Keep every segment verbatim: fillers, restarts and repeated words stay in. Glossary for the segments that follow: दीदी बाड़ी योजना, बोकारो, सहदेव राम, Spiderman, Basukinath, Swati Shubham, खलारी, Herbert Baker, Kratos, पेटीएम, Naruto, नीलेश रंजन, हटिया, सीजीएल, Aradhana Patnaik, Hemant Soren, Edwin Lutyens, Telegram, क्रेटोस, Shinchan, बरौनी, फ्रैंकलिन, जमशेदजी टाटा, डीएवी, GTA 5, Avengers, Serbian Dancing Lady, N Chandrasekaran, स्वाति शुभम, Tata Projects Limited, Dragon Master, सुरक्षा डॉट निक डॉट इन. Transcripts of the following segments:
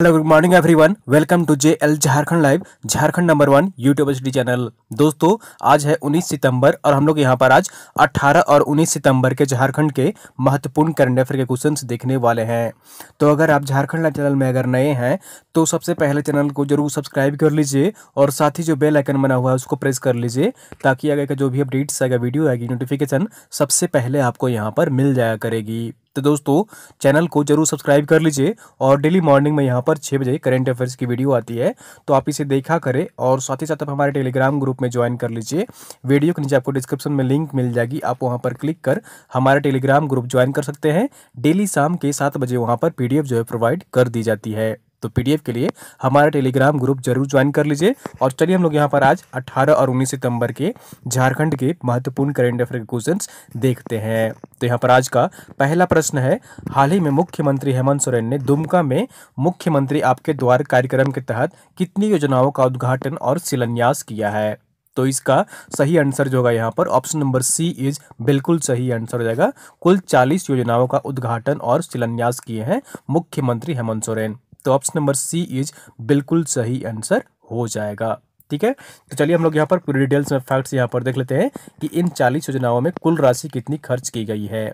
Hello good morning everyone, welcome to J L Jharkhand live, Jharkhand number one YouTube study channel. दोस्तों आज है उन्नीस सितंबर और हम लोग यहां पर आज अठारह और उन्नीस सितंबर के झारखंड के महत्वपूर्ण करंट अफेयर के क्वेश्चंस देखने वाले हैं। तो अगर आप झारखंड लाइव चैनल में अगर नए हैं तो सबसे पहले चैनल को जरूर सब्सक्राइब कर लीजिए और साथ ही जो बेल आइकन बना हुआ है उसको प्रेस कर लीजिए ताकि आगे का जो भी अपडेट्स आएगा, वीडियो आएगी, नोटिफिकेशन सबसे पहले आपको यहाँ पर मिल जाया करेगी। तो दोस्तों चैनल को जरूर सब्सक्राइब कर लीजिए और डेली मॉर्निंग में यहाँ पर छः बजे करंट अफेयर्स की वीडियो आती है तो आप इसे देखा करें और साथ ही साथ आप हमारे टेलीग्राम ग्रुप में ज्वाइन कर लीजिए। वीडियो के नीचे आपको डिस्क्रिप्शन में लिंक मिल जाएगी, आप वहाँ पर क्लिक कर हमारे टेलीग्राम ग्रुप ज्वाइन कर सकते हैं। डेली शाम के सात बजे वहाँ पर पी डी एफ जो है प्रोवाइड कर दी जाती है, तो पीडीएफ के लिए हमारा टेलीग्राम ग्रुप जरूर ज्वाइन कर लीजिए। और चलिए हम लोग यहाँ पर आज अठारह और उन्नीस सितंबर के झारखंड के महत्वपूर्ण करंट अफेयर क्वेश्चंस देखते हैं। तो यहाँ पर आज का पहला प्रश्न है, हाल ही में मुख्यमंत्री हेमंत सोरेन ने दुमका में मुख्यमंत्री आपके द्वार कार्यक्रम के तहत कितनी योजनाओं का उद्घाटन और शिलान्यास किया है? तो इसका सही आंसर जो होगा यहाँ पर ऑप्शन नंबर सी इज बिल्कुल सही आंसर हो जाएगा। कुल चालीस योजनाओं का उद्घाटन और शिलान्यास किए हैं मुख्यमंत्री हेमंत सोरेन, तो ऑप्शन नंबर सी इज बिल्कुल सही आंसर हो जाएगा। ठीक है, तो चलिए हम लोग यहाँ पर पूरी डिटेल्स में फैक्ट्स यहाँ पर देख लेते हैं कि इन चालीस योजनाओं में कुल राशि कितनी खर्च की गई है।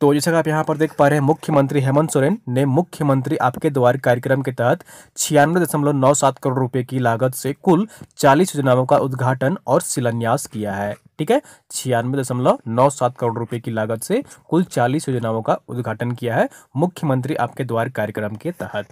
तो जैसा कि आप यहाँ पर देख पा रहे हैं, मुख्यमंत्री हेमंत सोरेन ने मुख्यमंत्री आपके द्वार कार्यक्रम के तहत छियानवे दशमलव नौ सात करोड़ रुपए की लागत से कुल चालीस योजनाओं का उद्घाटन और शिलान्यास किया है। ठीक है, छियानवे दशमलव नौ सात करोड़ रुपए की लागत से कुल चालीस योजनाओं का उद्घाटन किया है मुख्यमंत्री आपके द्वार कार्यक्रम के तहत।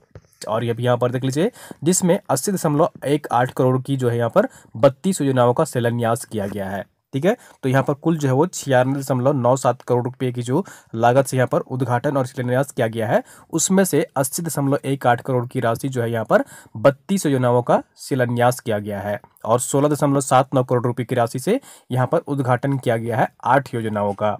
और ये भी यहाँ पर देख लीजिए, जिसमें अस्सी दशमलव एक आठ करोड़ की जो है यहाँ पर बत्तीस योजनाओं का शिलान्यास किया गया है। ठीक है, तो यहाँ पर कुल जो है वो छियानवे दशमलव नौ सात करोड़ रुपए की जो लागत से यहाँ पर उद्घाटन और शिलान्यास किया गया है, उसमें से अस्सी दशमलव एक आठ करोड़ की राशि जो है यहाँ पर बत्तीस योजनाओं का शिलान्यास किया गया है और सोलह दशमलव सात नौ करोड़ रुपए की राशि से यहाँ पर उद्घाटन किया गया है आठ योजनाओं का।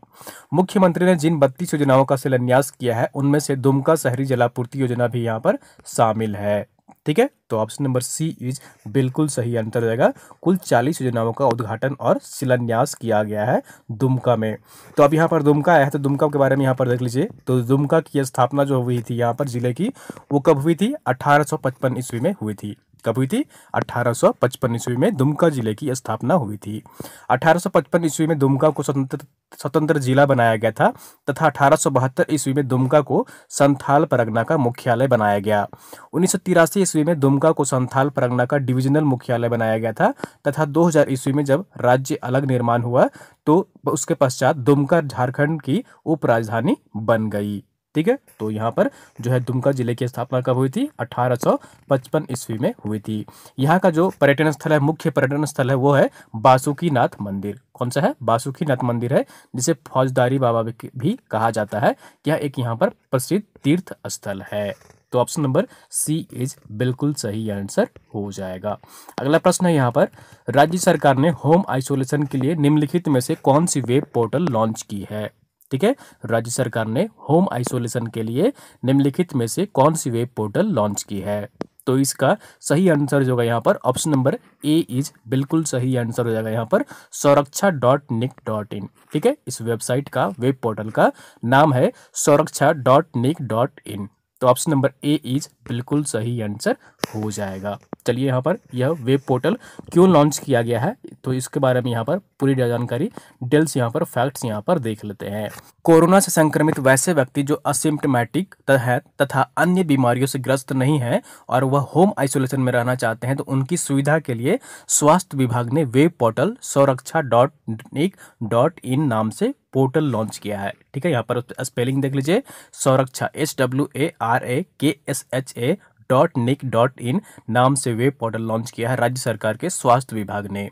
मुख्यमंत्री ने जिन बत्तीस योजनाओं का शिलान्यास किया है उनमें से दुमका शहरी जलापूर्ति योजना भी यहाँ पर शामिल है। ठीक है, तो ऑप्शन नंबर सी इज बिल्कुल सही आंसर हो जाएगा। कुल चालीस योजनाओं का उद्घाटन और शिलान्यास किया गया है दुमका में। तो अब यहाँ पर दुमका आया है तो दुमका के बारे में यहाँ पर देख लीजिए। तो दुमका की स्थापना जो हुई थी यहाँ पर जिले की, वो कब हुई थी? अठारह सौ पचपन ईस्वी में हुई थी। कब हुई थी? अठारह सौ पचपन ईस्वी में दुमका जिले की स्थापना हुई थी। अठारह सौ पचपन ईस्वी में दुमका को स्वतंत्र स्वतंत्र जिला बनाया गया था तथा अठारह सौ बहत्तर ईस्वी में दुमका को संथाल परगना का मुख्यालय बनाया गया। उन्नीस सौ तिरासी ईस्वी में दुमका को संथाल परगना का डिविजनल मुख्यालय बनाया गया था तथा दो हज़ार ईस्वी में जब राज्य अलग निर्माण हुआ तो उसके पश्चात दुमका झारखंड की उप राजधानी बन गई। ठीक है, तो यहाँ पर जो है दुमका जिले की स्थापना कब हुई थी? अठारह सौ पचपन ईस्वी में हुई थी। यहाँ का जो पर्यटन स्थल है, मुख्य पर्यटन स्थल है, वो है बासुकीनाथ मंदिर। कौन सा है? बासुकीनाथ मंदिर है, जिसे फौजदारी बाबा भी कहा जाता है। यह एक यहाँ पर प्रसिद्ध तीर्थ स्थल है। तो ऑप्शन नंबर सी इज बिल्कुल सही आंसर हो जाएगा। अगला प्रश्न है यहाँ पर, राज्य सरकार ने होम आइसोलेशन के लिए निम्नलिखित में से कौन सी वेब पोर्टल लॉन्च की है? ठीक है, राज्य सरकार ने होम आइसोलेशन के लिए निम्नलिखित में से कौन सी वेब पोर्टल लॉन्च की है? तो इसका सही आंसर जो होगा यहाँ पर ऑप्शन नंबर ए इज बिल्कुल सही आंसर हो जाएगा यहाँ पर सुरक्षा डॉट निक डॉट इन। ठीक है, इस वेबसाइट का, वेब पोर्टल का नाम है सुरक्षा डॉट निक डॉट इन। तो ऑप्शन नंबर ए इज बिल्कुल सही आंसर हो जाएगा। चलिए यहाँ पर यह वेब पोर्टल क्यों लॉन्च किया गया है तो इसके बारे में यहाँ पर पूरी जानकारी, डिटेल्स यहाँ पर, फैक्ट्स यहाँ पर देख लेते हैं। कोरोना से संक्रमित वैसे व्यक्ति जो असिम्प्टोमेटिक है तथा अन्य बीमारियों से ग्रस्त नहीं है और वह होम आइसोलेशन में रहना चाहते हैं तो उनकी सुविधा के लिए स्वास्थ्य विभाग ने web portal सुरक्षा डॉट निक डॉट इन नाम से पोर्टल लॉन्च किया है। ठीक है, यहाँ पर स्पेलिंग देख लीजिए, Suraksha S W A R A K S H A dot nic dot in नाम से वेब पोर्टल लॉन्च किया है राज्य सरकार के स्वास्थ्य विभाग ने।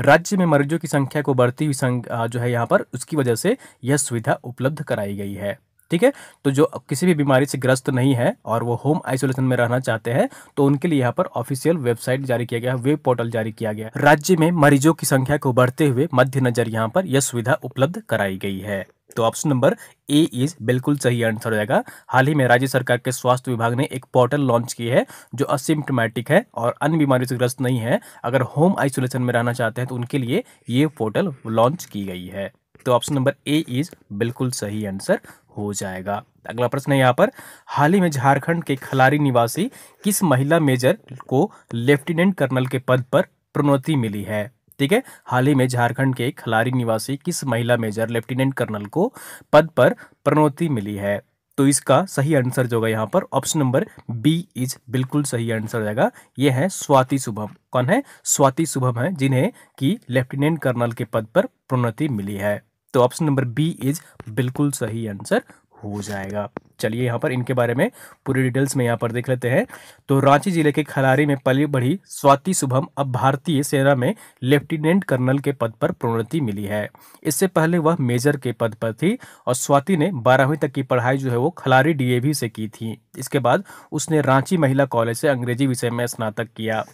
राज्य में मरीजों की संख्या को बढ़ती हुई जो है यहाँ पर उसकी वजह से यह सुविधा उपलब्ध कराई गई है। ठीक है, तो जो किसी भी बीमारी से ग्रस्त नहीं है और वो होम आइसोलेशन में रहना चाहते हैं तो उनके लिए यहाँ पर ऑफिशियल वेबसाइट जारी किया गया है, वेब पोर्टल जारी किया गया है। राज्य में मरीजों की संख्या को बढ़ते हुए मद्देनजर यहाँ पर यह सुविधा उपलब्ध कराई गई है। तो ऑप्शन नंबर ए इज बिल्कुल सही आंसर हो जाएगा। हाल ही में राज्य सरकार के स्वास्थ्य विभाग ने एक पोर्टल लॉन्च की है, जो असिम्प्टोमेटिक है और अन्य बीमारियों से ग्रस्त नहीं है, अगर होम आइसोलेशन में रहना चाहते हैं तो उनके लिए ये पोर्टल लॉन्च की गई है। तो ऑप्शन नंबर ए इज बिल्कुल सही आंसर हो जाएगा। अगला प्रश्न है यहाँ पर, हाल ही में झारखंड के खलारी निवासी किस महिला मेजर को लेफ्टिनेंट कर्नल के पद पर प्रोन्नति मिली है। ठीक है, हाल ही में झारखंड के खलारी निवासी किस महिला मेजर लेफ्टिनेंट कर्नल को पद पर प्रोन्नति मिली है। तो इसका सही आंसर जो होगा यहाँ पर ऑप्शन नंबर बी इज बिल्कुल सही आंसर हो जाएगा। ये है स्वाति शुभम। कौन है? स्वाति शुभम है, जिन्हें कि लेफ्टिनेंट कर्नल के पद पर प्रोन्नति मिली है। तो ऑप्शन नंबर बी इज बिल्कुल सही आंसर हो जाएगा। चलिए यहाँ पर इनके बारे में पूरी डिटेल्स में यहाँ पर देख लेते हैं। तो रांची जिले के खलारी में पली बढ़ी स्वाति शुभम अब भारतीय सेना में लेफ्टिनेंट कर्नल के पद पर प्रोन्नति मिली है। इससे पहले वह मेजर के पद पर थी और स्वाति ने बारहवीं तक की पढ़ाई जो है वो खलारी डीएवी से की थी। इसके बाद उसने रांची महिला कॉलेज से अंग्रेजी विषय में स्नातक किया।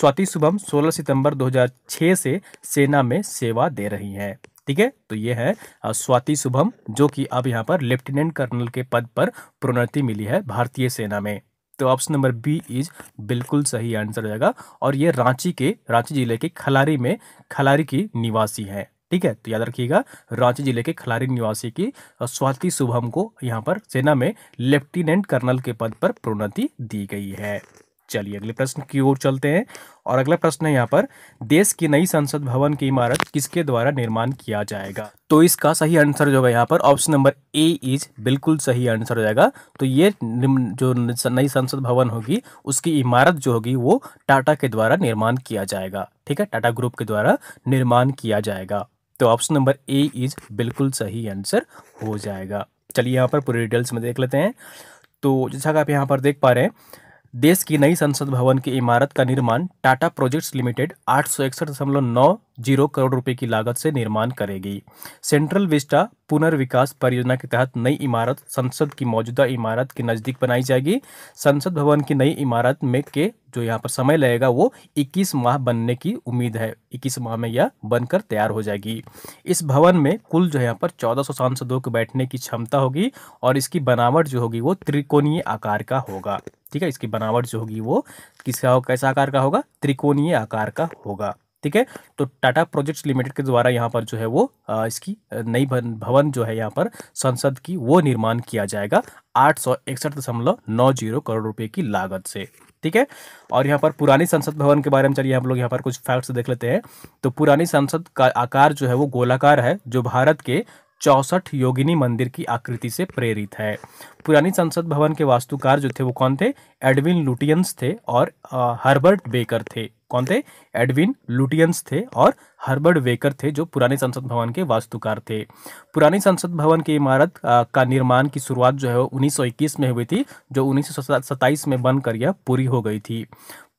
स्वाति शुभम सोलह सितम्बर दो हजार छः से सेना में सेवा दे रही है। ठीक है, तो ये है स्वाति शुभम, जो कि अब यहाँ पर लेफ्टिनेंट कर्नल के पद पर प्रोन्नति मिली है भारतीय सेना में। तो ऑप्शन नंबर बी इज बिल्कुल सही आंसर हो जाएगा। और ये रांची के रांची जिले के खलारी में खलारी की निवासी है। ठीक है, तो याद रखिएगा, रांची जिले के खलारी निवासी की स्वाति शुभम को यहाँ पर सेना में लेफ्टिनेंट कर्नल के पद पर प्रोन्नति दी गई है। चलिए अगले प्रश्न की ओर चलते हैं। और अगला प्रश्न है यहाँ पर, देश की नई संसद भवन की इमारत किसके द्वारा निर्माण किया जाएगा। तो इसका सही आंसर जो है यहाँ पर ऑप्शन नंबर ए इज बिल्कुल सही आंसर हो जाएगा। तो ये जो नई संसद भवन होगी उसकी इमारत जो होगी वो टाटा के द्वारा निर्माण किया जाएगा। ठीक है, टाटा ग्रुप के द्वारा निर्माण किया जाएगा। तो ऑप्शन नंबर ए इज बिल्कुल सही आंसर हो जाएगा। चलिए यहाँ पर पूरे डिटेल्स में देख लेते हैं। तो जैसा कि आप यहाँ पर देख पा रहे हैं, देश की नई संसद भवन की इमारत का निर्माण टाटा प्रोजेक्ट्स लिमिटेड आठ सौ इकसठ दशमलव नौ जीरो करोड़ रुपए की लागत से निर्माण करेगी। सेंट्रल विस्टा पुनर्विकास परियोजना के तहत नई इमारत संसद की मौजूदा इमारत के नज़दीक बनाई जाएगी। संसद भवन की नई इमारत में के जो यहाँ पर समय लगेगा वो इक्कीस माह बनने की उम्मीद है। इक्कीस माह में यह बनकर तैयार हो जाएगी। इस भवन में कुल जो यहाँ पर चौदह सौ सांसदों को बैठने की क्षमता होगी और इसकी बनावट जो होगी वो त्रिकोणीय आकार का होगा। ठीक है, इसकी बनावट जो होगी वो किसका कैसा आकार का होगा? त्रिकोणीय आकार का होगा। ठीक है, तो टाटा प्रोजेक्ट्स लिमिटेड के द्वारा यहाँ पर जो है वो इसकी नई भवन जो है यहाँ पर संसद की वो निर्माण किया जाएगा आठ सौ इकसठ दशमलव नौ जीरो करोड़ रुपए की लागत से। ठीक है, और यहाँ पर पुरानी संसद भवन के बारे में चलिए हम लोग यहाँ पर कुछ फैक्ट्स देख लेते हैं। तो पुरानी संसद का आकार जो है वो गोलाकार है, जो भारत के चौसठ योगिनी मंदिर की आकृति से प्रेरित है। पुरानी संसद भवन के वास्तुकार जो थे वो कौन थे? एडविन लुटियंस थे और आ, हर्बर्ट बेकर थे। कौन थे? एडविन लुटियंस थे और हर्बर्ट बेकर थे, जो पुराने संसद भवन के वास्तुकार थे। पुरानी संसद भवन की इमारत आ, का निर्माण की शुरुआत जो है वो उन्नीस सौ इक्कीस में हुई थी, जो उन्नीस सौ सत्ताईस में बनकर यह पूरी हो गई थी।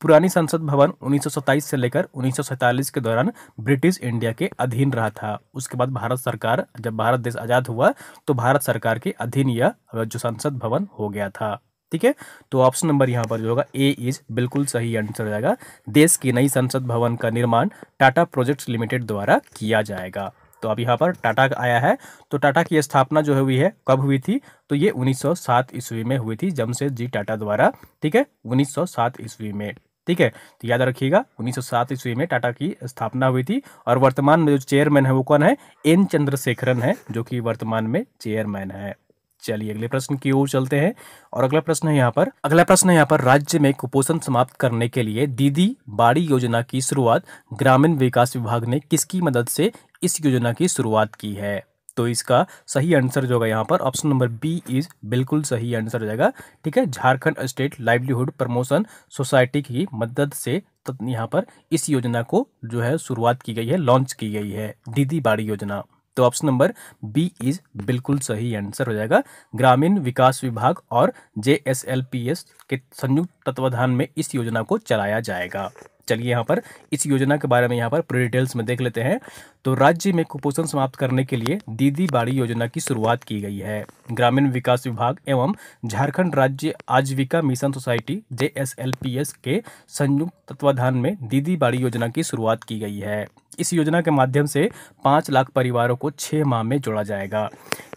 पुरानी संसद भवन उन्नीस सौ सत्ताईस से लेकर उन्नीस सौ सैंतालीस के दौरान ब्रिटिश इंडिया के अधीन रहा था। उसके बाद भारत सरकार, जब भारत देश आज़ाद हुआ तो भारत सरकार के अधीन यह जो संसद भवन हो गया था। ठीक है, तो ऑप्शन नंबर यहाँ पर जो होगा ए इज बिल्कुल सही आंसर हो जाएगा। देश की नई संसद भवन का निर्माण टाटा प्रोजेक्ट्स लिमिटेड द्वारा किया जाएगा। तो अब यहाँ पर टाटा आया है, तो टाटा की स्थापना जो हुई है कब हुई थी? तो ये उन्नीस सौ सात ईस्वी में हुई थी, जमशेदजी टाटा द्वारा। ठीक है, उन्नीस सौ सात ईस्वी में। ठीक है, तो याद रखिएगा उन्नीस सौ सात ईस्वी में टाटा की स्थापना हुई थी। और वर्तमान में जो चेयरमैन है वो कौन है? एन चंद्रशेखरन है, जो कि वर्तमान में चेयरमैन है। चलिए अगले प्रश्न की ओर चलते हैं। और अगला प्रश्न है यहाँ पर अगला प्रश्न है यहाँ पर राज्य में कुपोषण समाप्त करने के लिए दीदी बाड़ी योजना की शुरुआत ग्रामीण विकास विभाग ने किसकी मदद से इस योजना की शुरुआत की है। तो इसका सही आंसर जो होगा यहाँ पर ऑप्शन नंबर बी इज बिल्कुल सही आंसर हो जाएगा। ठीक है, Jharkhand state livelihood promotion society की मदद से तब यहाँ पर इस योजना को जो है शुरुआत की गई है, लॉन्च की गई है दीदी बाड़ी योजना। तो ऑप्शन नंबर बी इज बिल्कुल सही आंसर हो जाएगा। ग्रामीण विकास विभाग और J S L P S के संयुक्त तत्वाधान में इस योजना को चलाया जाएगा। चलिए यहाँ पर इस योजना के बारे में यहाँ पर पूरी डिटेल्स में देख लेते हैं। तो राज्य में कुपोषण समाप्त करने के लिए दीदी बाड़ी योजना की शुरुआत की गई है। ग्रामीण विकास विभाग एवं झारखंड राज्य आजीविका mission society J S L P S के संयुक्त तत्वाधान में दीदी बाड़ी योजना की शुरुआत की गई है। इस योजना के माध्यम से पाँच लाख परिवारों को छः माह में जोड़ा जाएगा।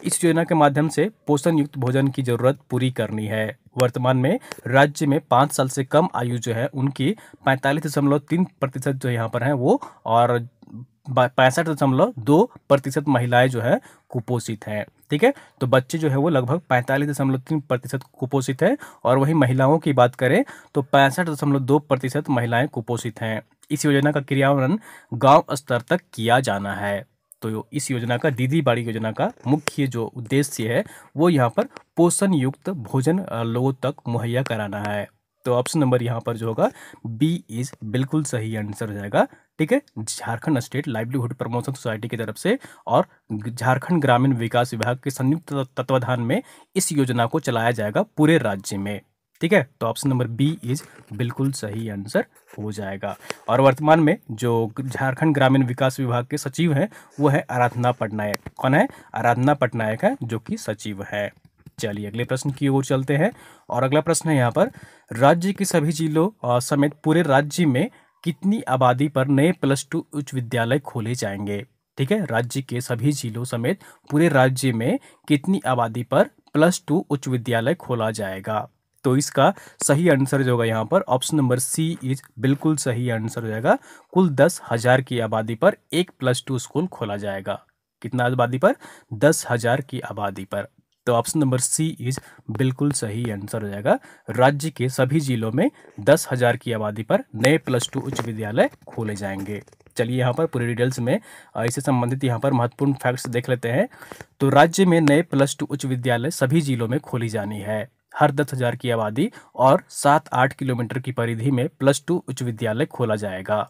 इस योजना के माध्यम से पोषण युक्त भोजन की जरूरत पूरी करनी है। वर्तमान में राज्य में पाँच साल से कम आयु जो है उनकी पैंतालीस दशमलव तीन प्रतिशत जो यहाँ पर हैं वो, और पैंसठ दशमलव दो प्रतिशत महिलाएं जो है कुपोषित हैं, ठीक है। तो बच्चे जो है वो लगभग पैंतालीस दशमलव तीन प्रतिशत कुपोषित हैं और वहीं महिलाओं की बात करें तो पैंसठ दशमलव दो प्रतिशत महिलाएं कुपोषित हैं। इस योजना का क्रियान्वयन गांव स्तर तक किया जाना है। तो इस योजना का, दीदी बाड़ी योजना का मुख्य जो उद्देश्य है वो यहाँ पर पोषण युक्त भोजन लोगों तक मुहैया कराना है। तो ऑप्शन नंबर यहाँ पर जो होगा बी इज बिल्कुल सही आंसर हो जाएगा, ठीक है। Jharkhand state livelihood promotion society की तरफ से और झारखंड ग्रामीण विकास विभाग के संयुक्त तत्वाधान में इस योजना को चलाया जाएगा पूरे राज्य में, ठीक है। तो ऑप्शन नंबर बी इज बिल्कुल सही आंसर हो जाएगा। और वर्तमान में जो झारखंड ग्रामीण विकास विभाग के सचिव हैं वो है आराधना पटनायक। कौन है? आराधना पटनायक है जो कि सचिव है। चलिए अगले प्रश्न की ओर चलते हैं। और अगला प्रश्न है यहाँ पर राज्य के सभी जिलों समेत पूरे राज्य में कितनी आबादी पर नए प्लस टू उच्च विद्यालय खोले जाएंगे, ठीक है। राज्य के सभी जिलों समेत पूरे राज्य में कितनी आबादी पर प्लस टू उच्च विद्यालय खोला जाएगा। तो इसका सही आंसर जो होगा यहाँ पर ऑप्शन नंबर सी इज बिल्कुल सही आंसर हो जाएगा। कुल दस हज़ार की आबादी पर एक प्लस टू स्कूल खोला जाएगा। कितना आबादी पर? दस हज़ार की आबादी पर। तो ऑप्शन नंबर सी इज बिल्कुल सही आंसर हो जाएगा। राज्य के सभी जिलों में दस हज़ार की आबादी पर नए प्लस टू उच्च विद्यालय खोले जाएंगे। चलिए यहाँ पर पूरे डिटेल्स में इससे संबंधित यहाँ पर महत्वपूर्ण फैक्ट्स देख लेते हैं। तो राज्य में नए प्लस टू उच्च विद्यालय सभी जिलों में खोली जानी है। हर दस हज़ार की आबादी और सात आठ किलोमीटर की परिधि में प्लस टू उच्च विद्यालय खोला जाएगा।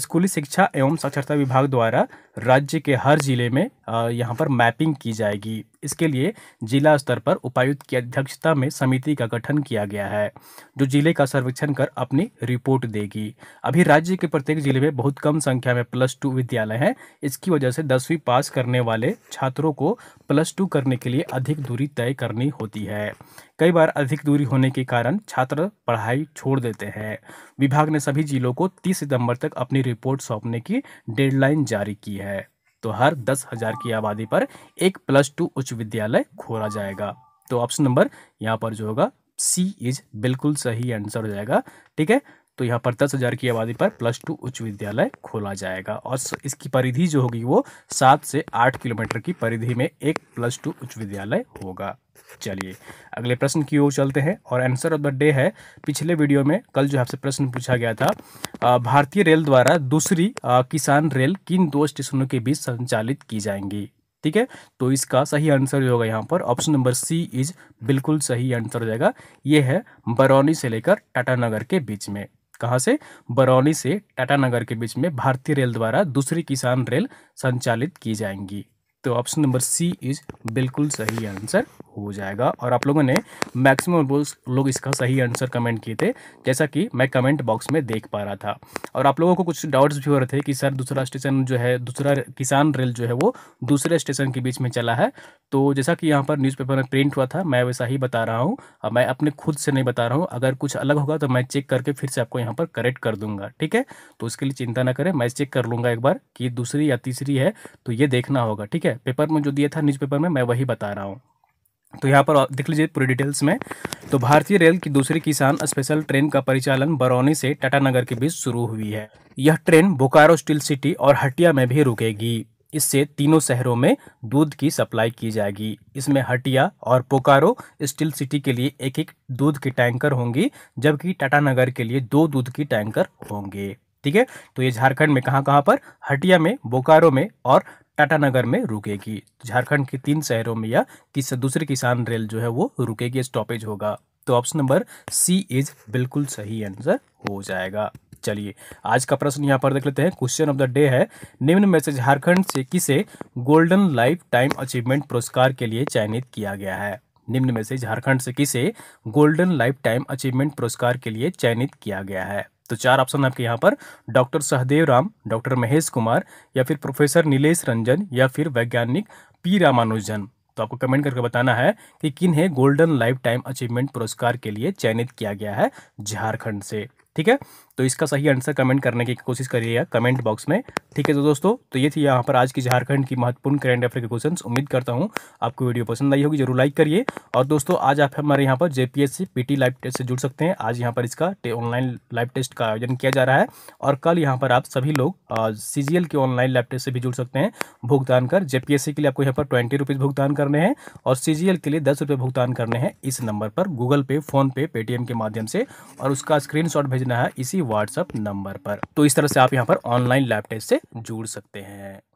स्कूली शिक्षा एवं साक्षरता विभाग द्वारा राज्य के हर जिले में यहाँ पर मैपिंग की जाएगी। इसके लिए जिला स्तर पर उपायुक्त की अध्यक्षता में समिति का गठन किया गया है जो जिले का सर्वेक्षण कर अपनी रिपोर्ट देगी। अभी राज्य के प्रत्येक जिले में बहुत कम संख्या में प्लस टू विद्यालय हैं। इसकी वजह से दसवीं पास करने वाले छात्रों को प्लस टू करने के लिए अधिक दूरी तय करनी होती है। कई बार अधिक दूरी होने के कारण छात्र पढ़ाई छोड़ देते हैं। विभाग ने सभी जिलों को तीस सितंबर तक अपनी रिपोर्ट सौंपने की डेडलाइन जारी की है। तो हर दस हज़ार की आबादी पर एक प्लस टू उच्च विद्यालय खोला जाएगा। तो ऑप्शन नंबर यहाँ पर जो होगा सी इज बिल्कुल सही आंसर हो जाएगा, ठीक है। तो यहाँ पर दस हज़ार की आबादी पर प्लस टू उच्च विद्यालय खोला जाएगा और इसकी परिधि जो होगी वो सात से आठ किलोमीटर की परिधि में एक प्लस टू उच्च विद्यालय होगा। चलिए अगले प्रश्न की ओर चलते हैं। और आंसर ऑफ द डे है, पिछले वीडियो में कल जो आपसे प्रश्न पूछा गया था, भारतीय रेल द्वारा दूसरी किसान रेल किन दो स्टेशनों के बीच संचालित की जाएंगी, ठीक है। तो इसका सही आंसर जो होगा यहाँ पर ऑप्शन नंबर सी इज बिल्कुल सही आंसर हो जाएगा। ये है बरौनी से लेकर टाटानगर के बीच में। कहाँ से? बरौनी से टाटानगर के बीच में भारतीय रेल द्वारा दूसरी किसान रेल संचालित की जाएंगी। तो ऑप्शन नंबर सी इज बिल्कुल सही आंसर हो जाएगा। और आप लोगों ने मैक्सिमम लोग इसका सही आंसर कमेंट किए थे, जैसा कि मैं कमेंट बॉक्स में देख पा रहा था। और आप लोगों को कुछ डाउट्स भी हो रहे थे कि सर दूसरा स्टेशन जो है, दूसरा किसान रेल जो है वो दूसरे स्टेशन के बीच में चला है। तो जैसा कि यहाँ पर न्यूज़पेपर में प्रिंट हुआ था, मैं वैसा ही बता रहा हूँ। मैं अपने खुद से नहीं बता रहा हूँ। अगर कुछ अलग होगा तो मैं चेक करके फिर से आपको यहाँ पर करेक्ट कर दूंगा, ठीक है। तो उसके लिए चिंता ना करें, मैं चेक कर लूँगा एक बार कि दूसरी या तीसरी है, तो ये देखना होगा, ठीक है। पेपर में जो दिया था न्यूज़पेपर में, मैं वही बता रहा हूँ। तो यहाँ पर देख लीजिए पूरी डिटेल्स में। तो भारतीय रेल की दूसरी किसान स्पेशल ट्रेन का परिचालन बरौनी से टाटानगर के बीच शुरू हुई है। यह ट्रेन बोकारो, स्टील सिटी और हटिया में भी रुकेगी। इससे तीनों शहरों में दूध की सप्लाई की जाएगी। इसमें हटिया और बोकारो, स्टील सिटी के लिए एक एक दूध की टैंकर होंगी, जबकि टाटानगर के लिए दो दूध की टैंकर होंगे, ठीक है। तो ये झारखंड में कहाँ कहाँ पर? हटिया में, बोकारो में और टाटानगर में रुकेगी। झारखंड के तीन शहरों में या किस दूसरी किसान रेल जो है वो रुकेगी, स्टॉपेज होगा। तो ऑप्शन नंबर सी इज बिल्कुल सही आंसर हो जाएगा। चलिए आज का प्रश्न यहाँ पर देख लेते हैं। क्वेश्चन ऑफ द डे है, निम्न में से झारखंड से किसे गोल्डन लाइफ टाइम अचीवमेंट पुरस्कार के लिए चयनित किया गया है? निम्न में से झारखंड से किसे गोल्डन लाइफ टाइम अचीवमेंट पुरस्कार के लिए चयनित किया गया है? तो चार ऑप्शन आपके यहाँ पर, डॉक्टर सहदेव राम, डॉक्टर महेश कुमार, या फिर प्रोफेसर नीलेश रंजन, या फिर वैज्ञानिक पी रामानुजन। तो आपको कमेंट करके बताना है कि किन्हें गोल्डन लाइफ टाइम अचीवमेंट पुरस्कार के लिए चयनित किया गया है झारखंड से, ठीक है। तो इसका सही आंसर कमेंट करने की कोशिश करिएगा कमेंट बॉक्स में, ठीक है। तो दोस्तों तो ये थी यहाँ पर आज की झारखंड की महत्वपूर्ण करंट अफेयर के क्वेश्चंस। उम्मीद करता हूँ आपको वीडियो पसंद आई होगी, जरूर लाइक करिए। और दोस्तों आज आप हमारे यहाँ पर जेपीएससी पीटी लाइव टेस्ट से जुड़ सकते हैं। आज यहाँ पर इसका ऑनलाइन लाइव टेस्ट का आयोजन किया जा रहा है और कल यहाँ पर आप सभी लोग सीजीएल के ऑनलाइन लाइव टेस्ट से भी जुड़ सकते हैं भुगतान कर। जेपीएससी के लिए आपको यहाँ पर ट्वेंटी रुपीज़ भुगतान करने हैं और सीजीएल के लिए दस रुपये भुगतान करने हैं इस नंबर पर, गूगल पे, फोन पे, पेटीएम के माध्यम से, और उसका स्क्रीनशॉट भेजना है इसी व्हाट्सएप नंबर पर। तो इस तरह से आप यहाँ पर ऑनलाइन लैब टेस्ट से जुड़ सकते हैं।